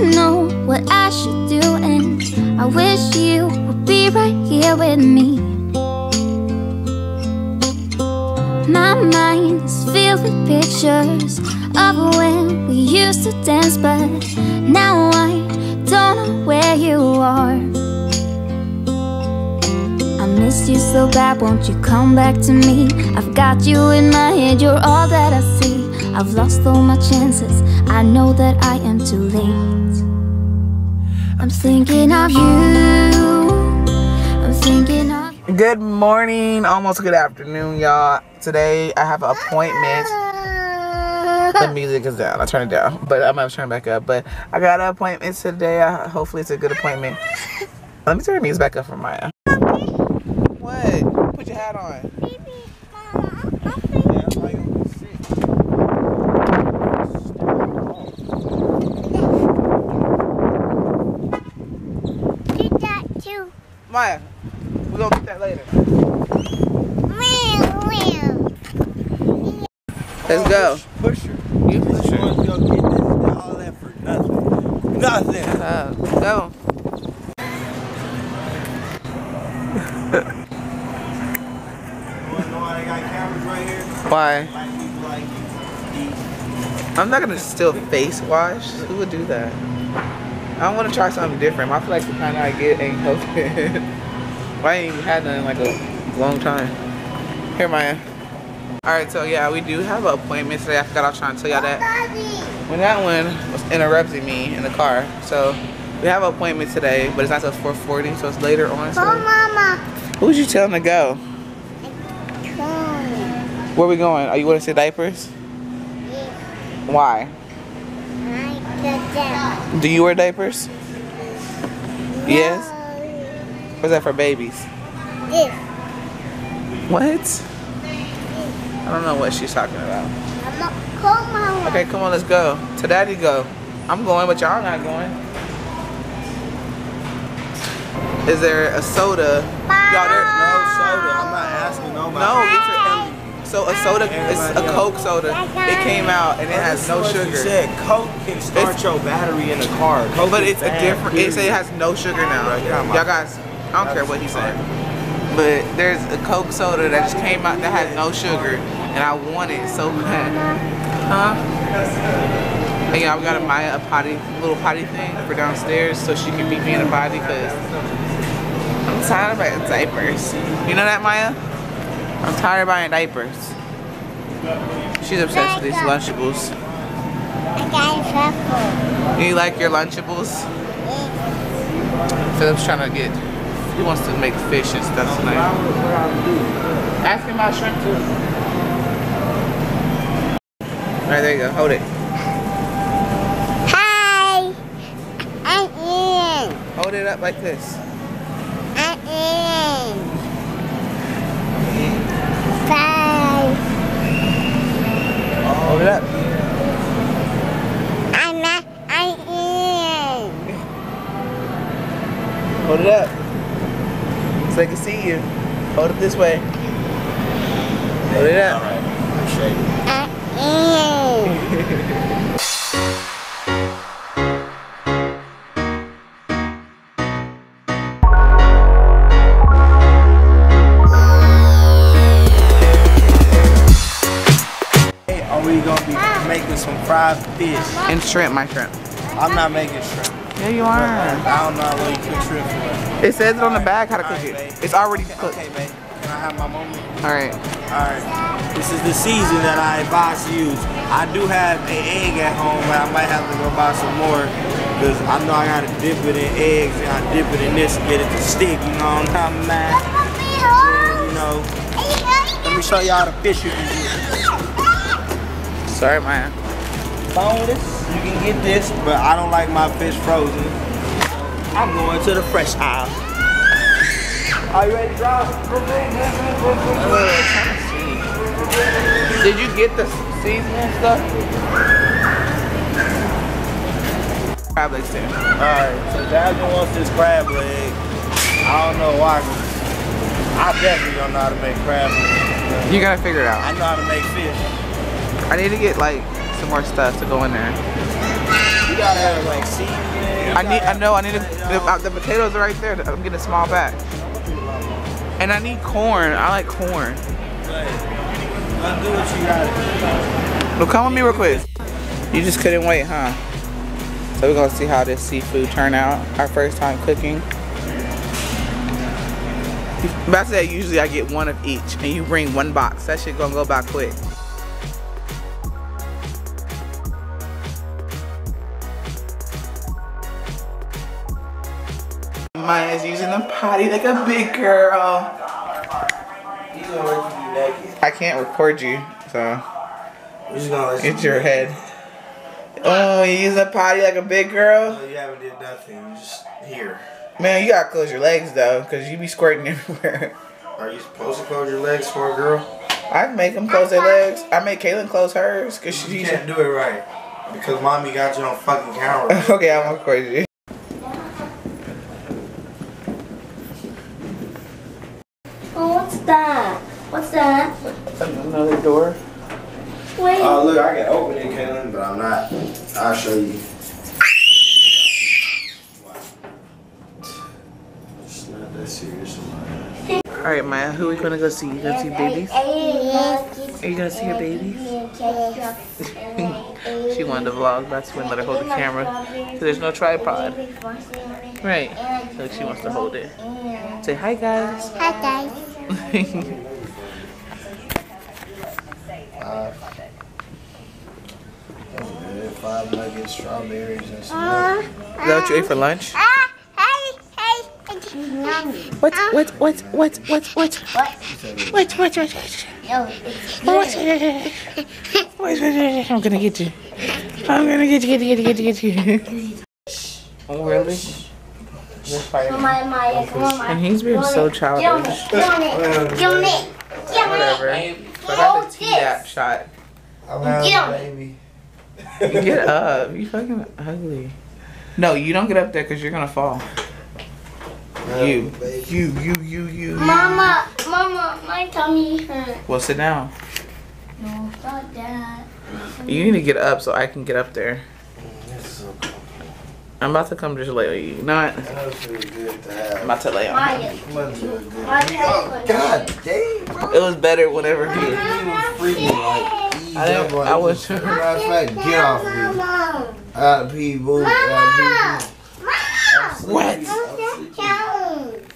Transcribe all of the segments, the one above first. don't know what I should do, and I wish you would be right here with me. My mind is filled with pictures of when we used to dance, but now I don't know where you are. I miss you so bad, won't you come back to me? I've got you in my head, you're all that I see. I've lost all my chances, I know that I am too late. I'm thinking of you, I'm thinking of you. Good morning, almost good afternoon, y'all. Today I have an appointment. The music is down, I turned it down, but I'm gonna turn it back up. But I got an appointment today, hopefully it's a good appointment. Let me turn the music back up for Maya. What? Put your hat on. Maya, we're gonna get that later. Let's go. Push her. You push her. Let's go get this. All that for nothing. Nothing. Go. Why? I'm not gonna still face wash. Who would do that? I want to try something different. My flex, the kind I get ain't helping. I ain't had none in like a long time. Here, Maya. Alright, so yeah, we do have an appointment today. I forgot I was trying to tell y'all that. When that one was interrupting me in the car. So we have an appointment today, but it's not till 4:40, so it's later on. So Mama. Who would you tell them to go? Where we going? Are you going to see diapers? Yeah. Why? Do you wear diapers? No. Yes? Or is that for babies? This. What? I don't know what she's talking about. Mama. Okay, come on, let's go. To Daddy go. I'm going, but y'all not going. Is there a soda? Y'all, there's no soda. I'm not asking nobody. No, so a soda, it's a Coke soda. It came out and it has no sugar. Said Coke can start your battery in the car. Coke, but it's a different. It says it has no sugar now. Y'all guys, I don't care what he said. But there's a Coke soda that just came out that has no sugar, and I want it so bad. Huh? And y'all, we got a Maya a potty, little potty thing for downstairs, so she can beat me in a potty because I'm tired of buying diapers. You know that, Maya? I'm tired of buying diapers. She's obsessed with these Lunchables. I got Lunchables. You like your Lunchables? Yeah. Philip's trying to get, he wants to make fish and stuff tonight. Ask him about shrimp too. Alright, there you go. Hold it. Hi. I'm in. Hold it up like this. I'm in. Hold it up. I am. Hold it up so they can see you. Hold it this way. Hold it up. Alright, appreciate it. I am. Fried fish and shrimp, my shrimp. I'm not making shrimp. Yeah, you are. I don't know how you cook shrimp for. It says it on the bag how to cook it. Babe. It's already cooked. Okay, babe. Can I have my moment? All right. All right. This is the season that I advise you. I do have an egg at home, but I might have to go buy some more because I know I gotta dip it in eggs and I dip it in this and get it to stick. You know what I'm mad. You know. Let me show y'all the fish you can do. Sorry, Maya. Boneless, you can get this, but I don't like my fish frozen. I'm going to the fresh aisle. Are you ready to drive? Did you get the seasoning stuff? Crab legs too. Alright, so Jasmine wants this crab leg. I don't know why. I definitely don't know how to make crab legs. You gotta figure it out. I know how to make fish. I need to get like some more stuff to go in there. You gotta have like seasoning. I know, the potatoes are right there. I'm getting a small bag. And I need corn. I like corn. Well, come with me real quick. You just couldn't wait, huh? So we're gonna see how this seafood turn out. Our first time cooking. About to say, usually I get one of each, and you bring one box. That shit gonna go by quick. Maya is using the potty like a big girl. I can't record you, so it's your head. Oh, you using the potty like a big girl? No, you haven't did nothing. You're just here. Man, you gotta close your legs though, cause you be squirting everywhere. Are you supposed to close your legs for a girl? I make them close their legs. I make Kaylin close hers, cause she can't do it right. Because mommy got you on fucking camera. Okay, I'm gonna record you. Oh, what's that? What's that? Another door. Wait. Oh, look, I can open it, Kaylin, but I'm not. I'll show you. Alright, Maya, who are you gonna go see? You gonna see babies? Are you gonna see your babies? She wanted to vlog, that's when let her hold the camera. So there's no tripod. Right. So she wants to hold it. Say hi, guys. Hi, guys. Five nuggets, strawberries, and some. Is that what you ate for lunch? What? I'm gonna get you. I'm gonna get you. Oh, really? They're fighting. And he's being so childish. Whatever. But I got the T-dap shot. Baby. Get up. You fucking ugly. No, you don't get up there because you're gonna fall. You. Mama, my tummy hurts. Well, sit down. No, not that. You need to get up so I can get up there. This is okay. I'm about to come just lay on you. Not. I'm about to lay on you. Oh, God dang, bro. It was better whenever he was freaking like. I was trying to get off me.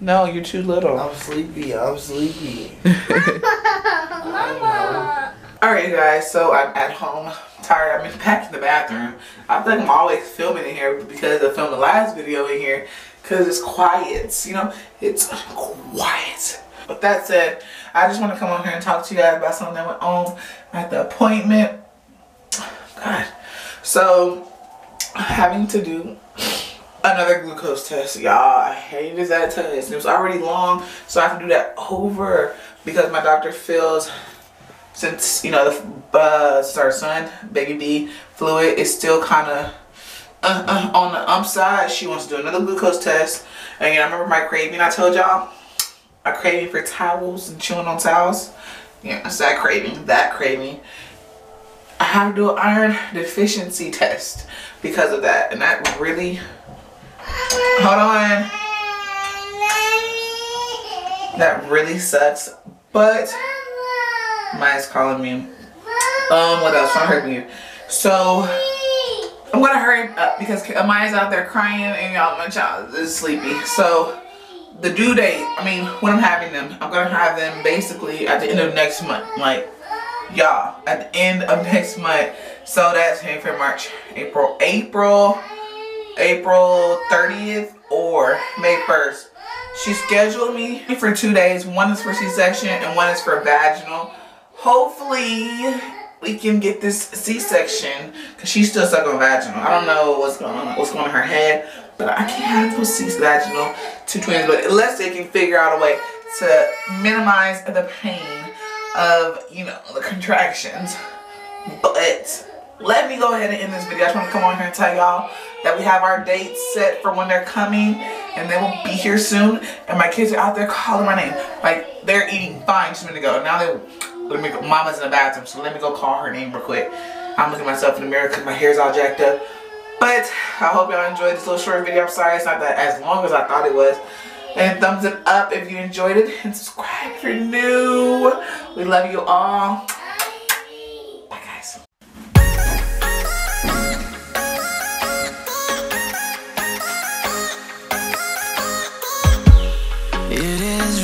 No, you're too little. I'm sleepy. Mama. Alright guys, so I'm at home, tired, I've been packed in the bathroom. I think I'm always filming in here because I filmed the last video in here because it's quiet, you know, it's quiet. With that said, I just want to come on here and talk to you guys about something that went on at the appointment. God. So, having to do another glucose test, y'all. I hated that test. It was already long, so I have to do that over because my doctor feels since, you know, the our son, baby B, fluid is still kind of on the side. She wants to do another glucose test. And I remember my craving. I told y'all I craving for towels and chewing on towels. Yeah, it's that craving. I had to do an iron deficiency test because of that, and that really. Hold on. That really sucks. But Maya's calling me. What else? I'm hurting you. So I'm gonna hurry up because Maya's out there crying and y'all, my child is sleepy. So the due date, I mean, when I'm having them, I'm gonna have them basically at the end of next month. Like y'all, at the end of next month. So that's January, March, April, April 30th or May 1st. She scheduled me for 2 days. One is for C-section and one is for vaginal. Hopefully we can get this C-section because she's still stuck on vaginal. I don't know what's going on in her head, but I can't have those C-vaginal to twins. But unless they can figure out a way to minimize the pain of, you know, the contractions. But let me go ahead and end this video. I just want to come on here and tell y'all that we have our dates set for when they're coming and they will be here soon. And my kids are out there calling my name. Like, they're eating fine just a minute ago. Now they, Mama's in the bathroom, so let me go call her name real quick. I'm looking at myself in the mirror because my hair's all jacked up. But I hope y'all enjoyed this little short video. I'm sorry it's not that as long as I thought it was. And thumbs it up if you enjoyed it. And subscribe if you're new. We love you all. Bye, guys. It is